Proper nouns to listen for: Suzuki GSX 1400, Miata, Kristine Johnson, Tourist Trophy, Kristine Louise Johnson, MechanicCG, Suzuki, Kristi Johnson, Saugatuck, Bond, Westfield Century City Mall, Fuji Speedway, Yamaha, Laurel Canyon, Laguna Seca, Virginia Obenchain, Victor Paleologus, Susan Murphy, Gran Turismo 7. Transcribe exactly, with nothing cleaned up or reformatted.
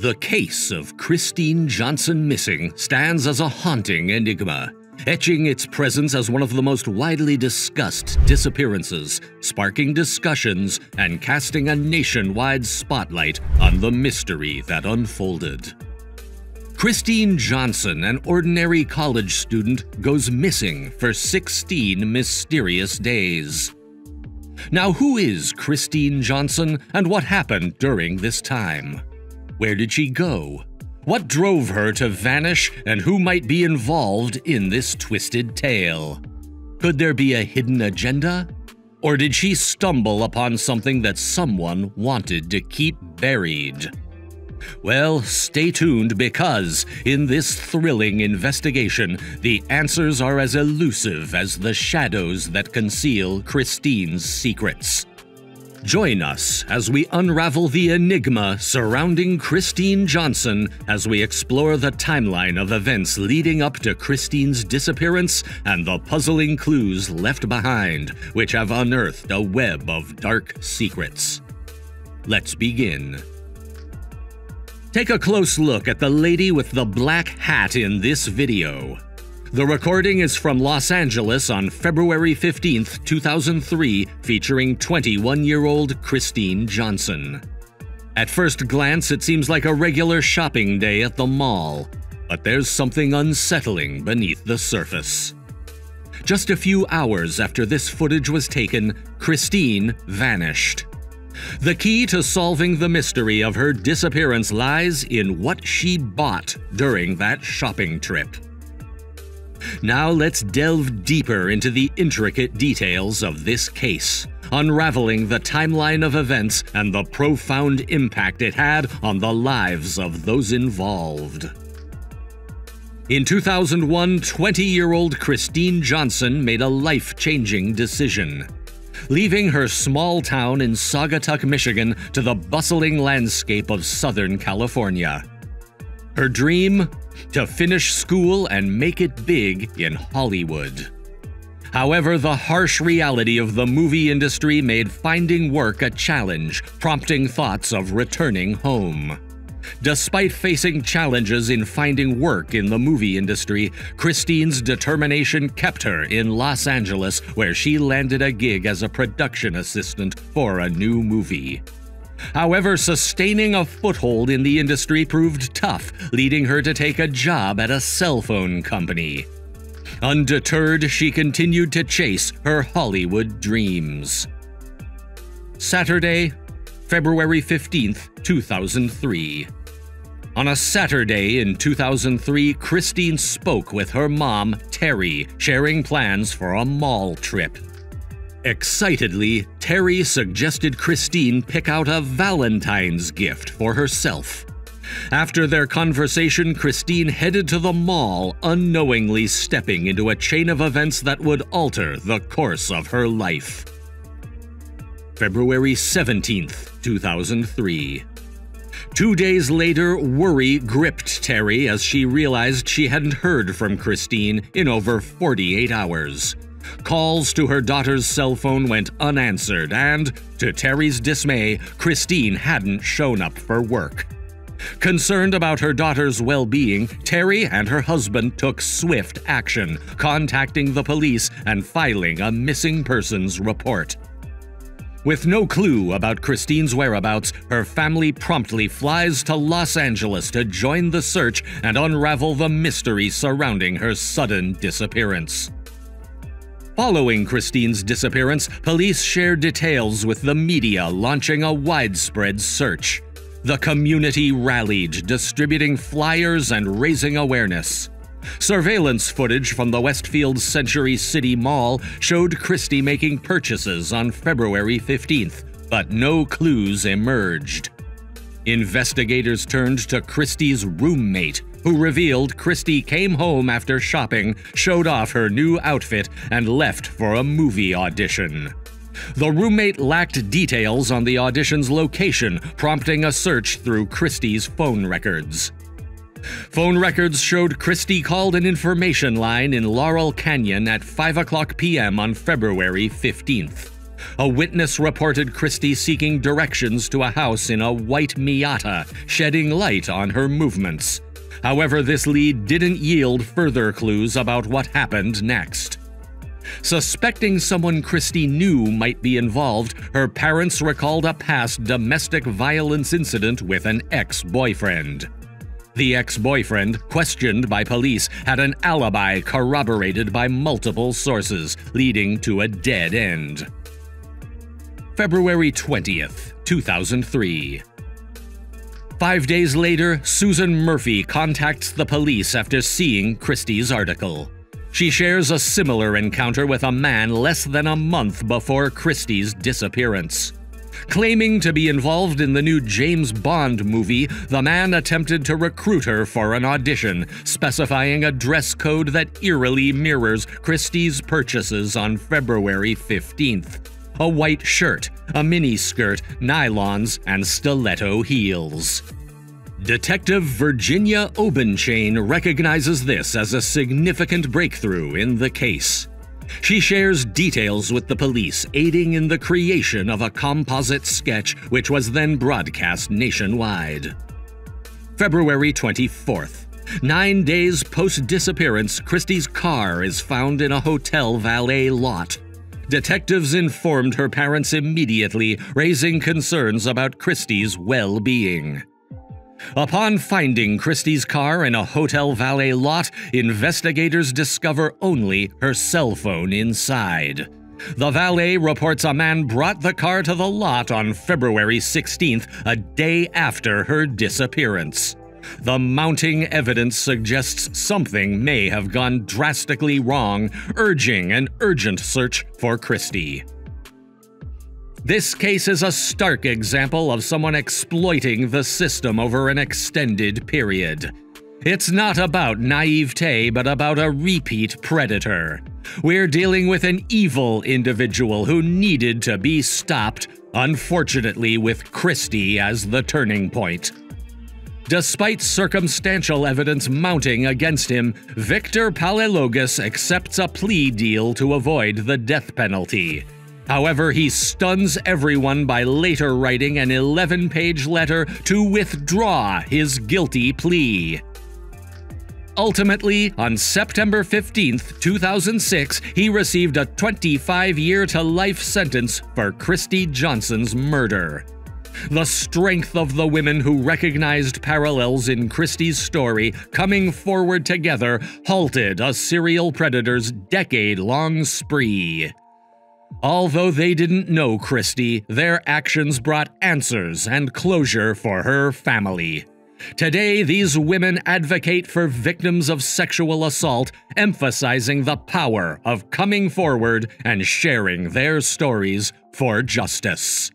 The case of Kristine Johnson missing stands as a haunting enigma, etching its presence as one of the most widely discussed disappearances, sparking discussions and casting a nationwide spotlight on the mystery that unfolded. Kristine Johnson, an ordinary college student, goes missing for sixteen mysterious days. Now, who is Kristine Johnson and what happened during this time? Where did she go? What drove her to vanish, and who might be involved in this twisted tale? Could there be a hidden agenda? Or did she stumble upon something that someone wanted to keep buried? Well, stay tuned, because in this thrilling investigation, the answers are as elusive as the shadows that conceal Kristine's secrets. Join us as we unravel the enigma surrounding Kristine Johnson as we explore the timeline of events leading up to Kristine's disappearance and the puzzling clues left behind, which have unearthed a web of dark secrets. Let's begin. Take a close look at the lady with the black hat in this video. The recording is from Los Angeles on February fifteenth, two thousand three, featuring twenty-one-year-old Kristine Johnson. At first glance, it seems like a regular shopping day at the mall, but there's something unsettling beneath the surface. Just a few hours after this footage was taken, Kristine vanished. The key to solving the mystery of her disappearance lies in what she bought during that shopping trip. Now let's delve deeper into the intricate details of this case, unraveling the timeline of events and the profound impact it had on the lives of those involved. In two thousand one, twenty-year-old Kristine Johnson made a life-changing decision. Leaving her small town in Saugatuck, Michigan, to the bustling landscape of Southern California. Her dream? To finish school and make it big in Hollywood. However, the harsh reality of the movie industry made finding work a challenge, prompting thoughts of returning home. Despite facing challenges in finding work in the movie industry, Kristine's determination kept her in Los Angeles, where she landed a gig as a production assistant for a new movie. However, sustaining a foothold in the industry proved tough, leading her to take a job at a cell phone company. Undeterred, she continued to chase her Hollywood dreams. Saturday, February fifteenth, two thousand three. On a Saturday in two thousand three, Kristine spoke with her mom, Terry, sharing plans for a mall trip. Excitedly, Terry suggested Kristine pick out a Valentine's gift for herself. After their conversation, Kristine headed to the mall, unknowingly stepping into a chain of events that would alter the course of her life. February seventeenth, two thousand three. Two days later, worry gripped Terry as she realized she hadn't heard from Kristine in over forty-eight hours. Calls to her daughter's cell phone went unanswered, and, to Terry's dismay, Kristine hadn't shown up for work. Concerned about her daughter's well-being, Terry and her husband took swift action, contacting the police and filing a missing persons report. With no clue about Kristine's whereabouts, her family promptly flies to Los Angeles to join the search and unravel the mystery surrounding her sudden disappearance. Following Kristine's disappearance, police shared details with the media, launching a widespread search. The community rallied, distributing flyers and raising awareness. Surveillance footage from the Westfield Century City Mall showed Kristine making purchases on February fifteenth, but no clues emerged. Investigators turned to Kristine's roommate, who revealed Kristine came home after shopping, showed off her new outfit, and left for a movie audition. The roommate lacked details on the audition's location, prompting a search through Kristine's phone records. Phone records showed Kristine called an information line in Laurel Canyon at five o'clock p m on February fifteenth. A witness reported Christie seeking directions to a house in a white Miata, shedding light on her movements. However, this lead didn't yield further clues about what happened next. Suspecting someone Christie knew might be involved, her parents recalled a past domestic violence incident with an ex-boyfriend. The ex-boyfriend, questioned by police, had an alibi corroborated by multiple sources, leading to a dead end. February twentieth, two thousand three. Five days later, Susan Murphy contacts the police after seeing Christie's article. She shares a similar encounter with a man less than a month before Christie's disappearance. Claiming to be involved in the new James Bond movie, the man attempted to recruit her for an audition, specifying a dress code that eerily mirrors Christie's purchases on February fifteenth. A white shirt, a miniskirt, nylons, and stiletto heels. Detective Virginia Obenchain recognizes this as a significant breakthrough in the case. She shares details with the police, aiding in the creation of a composite sketch which was then broadcast nationwide. February twenty-fourth. Nine days post-disappearance, Christie's car is found in a hotel valet lot. Detectives informed her parents immediately, raising concerns about Christie's well-being. Upon finding Christie's car in a hotel valet lot, investigators discover only her cell phone inside. The valet reports a man brought the car to the lot on February sixteenth, a day after her disappearance. The mounting evidence suggests something may have gone drastically wrong, urging an urgent search for Christie. This case is a stark example of someone exploiting the system over an extended period. It's not about naivete, but about a repeat predator. We're dealing with an evil individual who needed to be stopped, unfortunately with Christie as the turning point. Despite circumstantial evidence mounting against him, Victor Paleologus accepts a plea deal to avoid the death penalty. However, he stuns everyone by later writing an eleven-page letter to withdraw his guilty plea. Ultimately, on September fifteenth, two thousand six, he received a twenty-five-year-to-life sentence for Christie Johnson's murder. The strength of the women who recognized parallels in Christie's story coming forward together halted a serial predator's decade-long spree. Although they didn't know Christie, their actions brought answers and closure for her family. Today, these women advocate for victims of sexual assault, emphasizing the power of coming forward and sharing their stories for justice.